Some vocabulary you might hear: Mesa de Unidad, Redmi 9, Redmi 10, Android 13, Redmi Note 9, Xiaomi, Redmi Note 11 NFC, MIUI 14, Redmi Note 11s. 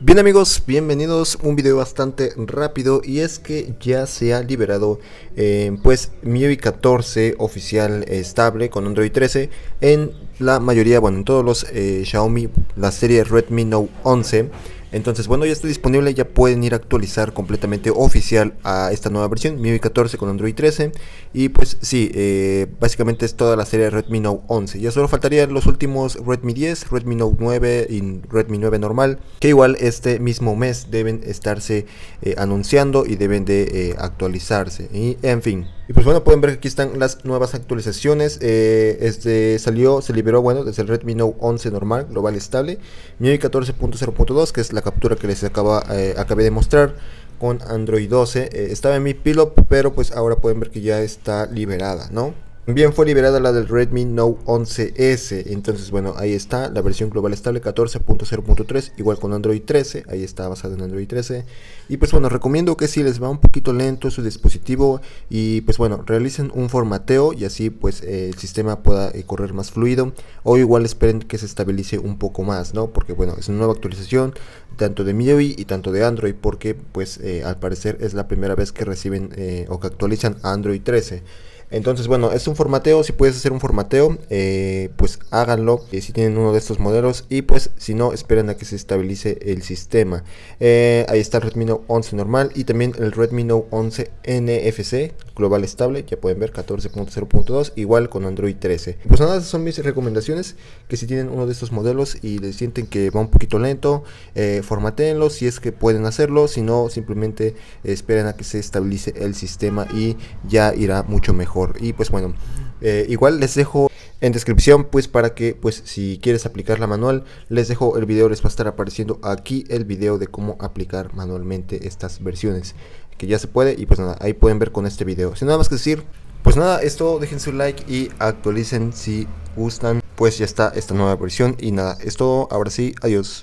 Bien amigos, bienvenidos, un video bastante rápido y es que ya se ha liberado pues MIUI 14 oficial estable con Android 13 en la mayoría, bueno en todos los Xiaomi, la serie Redmi Note 11. Entonces bueno, ya está disponible, ya pueden ir a actualizar completamente oficial a esta nueva versión MIUI 14 con Android 13. Y pues sí, básicamente es toda la serie Redmi Note 11. Ya solo faltarían los últimos Redmi 10, Redmi Note 9 y Redmi 9 normal, que igual este mismo mes deben estarse anunciando y deben de actualizarse. Y en fin, y pues bueno, pueden ver que aquí están las nuevas actualizaciones. Se liberó, bueno, desde el Redmi Note 11 normal, global estable, MIUI 14.0.2, que es la captura que les acabé de mostrar con Android 12, estaba en mi pilop, pero pues ahora pueden ver que ya está liberada, ¿no? También fue liberada la del Redmi Note 11s, entonces bueno, ahí está la versión global estable 14.0.3, igual con Android 13, ahí está basada en Android 13. Y pues bueno, recomiendo que si les va un poquito lento su dispositivo y pues bueno, realicen un formateo y así pues el sistema pueda correr más fluido, o igual esperen que se estabilice un poco más, ¿no? Porque bueno, es una nueva actualización tanto de MIUI y tanto de Android, porque pues al parecer es la primera vez que reciben o que actualizan a Android 13. Entonces bueno, es un formateo, si puedes hacer un formateo, pues háganlo si tienen uno de estos modelos, y pues si no, esperen a que se estabilice el sistema. Ahí está el Redmi Note 11 normal y también el Redmi Note 11 NFC, global estable, ya pueden ver 14.0.2, igual con Android 13. Pues nada, esas son mis recomendaciones, que si tienen uno de estos modelos y les sienten que va un poquito lento, formateenlo si es que pueden hacerlo, si no, simplemente esperen a que se estabilice el sistema y ya irá mucho mejor. Y pues bueno, igual les dejo en descripción, pues para que, pues si quieres aplicarla manual, les dejo el video, les va a estar apareciendo aquí el video de cómo aplicar manualmente estas versiones, que ya se puede. Y pues nada, ahí pueden ver con este video. Sin nada más que decir, pues nada, esto, dejen su like y actualicen si gustan, pues ya está esta nueva versión. Y nada, esto, ahora sí, adiós.